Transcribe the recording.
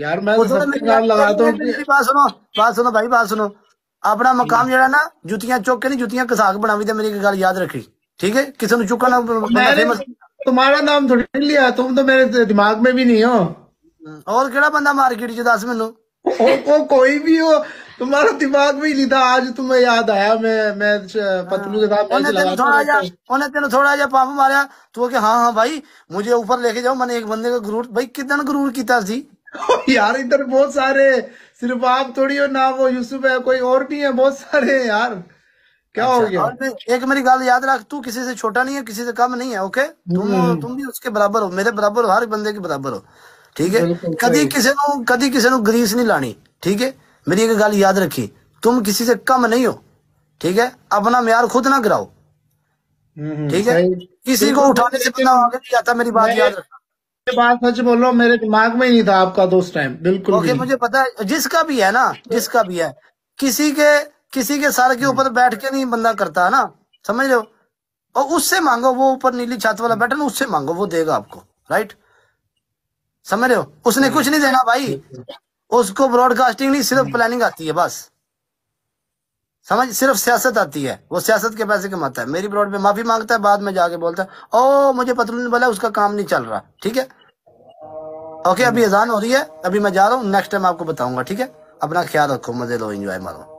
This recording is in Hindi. यार मैं लगाता हूँ। बात सुनो भाई, बात सुनो। अपना मकाम जरा ना जुतियां चुक के नहीं जुतियां कसाक बनावी दे, मेरी गल याद रखी ठीक है। किसी ने चुका ना, तुम्हारा नाम थोड़ी लिया, तुम तो मेरे दिमाग में भी नहीं हो। और केड़ा बंदा मार्केट च दस मैनू ओ कोई भी हो, तुम्हारा दिमाग भी नहीं था, आज तुम्हें याद आया। मैं पतलू के साथ तेन थोड़ा जा पंप मारा, तू के हाँ हाँ भाई मुझे ऊपर लेके जाओ। मैंने एक बंदे का गुरूर भाई कितना गुरूर किया यार। इधर बहुत सारे, सिर्फ आप थोड़ी हो ना, वो यूसुफ है, कोई और नहीं है, बहुत सारे यार। क्या हो गया? एक मेरी गल याद रख, तू किसी से छोटा नहीं है, किसी से कम नहीं है। ओके तुम भी उसके बराबर हो, मेरे बराबर हो, हर बंदे के बराबर हो ठीक है। कदी किसी नू ग्रीस नहीं लानी ठीक है। मेरी एक गल याद रखी, तुम किसी से कम नहीं हो ठीक है। अपना म्यार खुद ना गिराओ ठीक है। किसी को उठाने से बंदा आगे नहीं जाता, मेरी बात याद रखना। बात सच बोलो, मेरे दिमाग में ही नहीं था आपका दोस्त टाइम बिल्कुल। ओके मुझे पता है, जिसका भी है ना, जिसका भी है, किसी के सर के ऊपर बैठ के नहीं बंदा करता है ना, समझ लो। और उससे मांगो, वो ऊपर नीली छत वाला बैठा ना, उससे मांगो, वो देगा आपको। राइट, समझ रहे हो? उसने कुछ नहीं देना भाई, उसको ब्रॉडकास्टिंग नहीं, सिर्फ प्लानिंग आती है बस, समझ। सिर्फ सियासत आती है, वो सियासत के पैसे कमाता है। मेरी ब्रॉड पे माफी मांगता है, बाद में जाके बोलता है ओ मुझे पतलू ने बोला उसका काम नहीं चल रहा ठीक है। ओके अभी अजान हो रही है, अभी मैं जा रहा हूँ, नेक्स्ट टाइम आपको बताऊंगा ठीक है। अपना ख्याल रखो, मजे लो, एंजॉय मारो।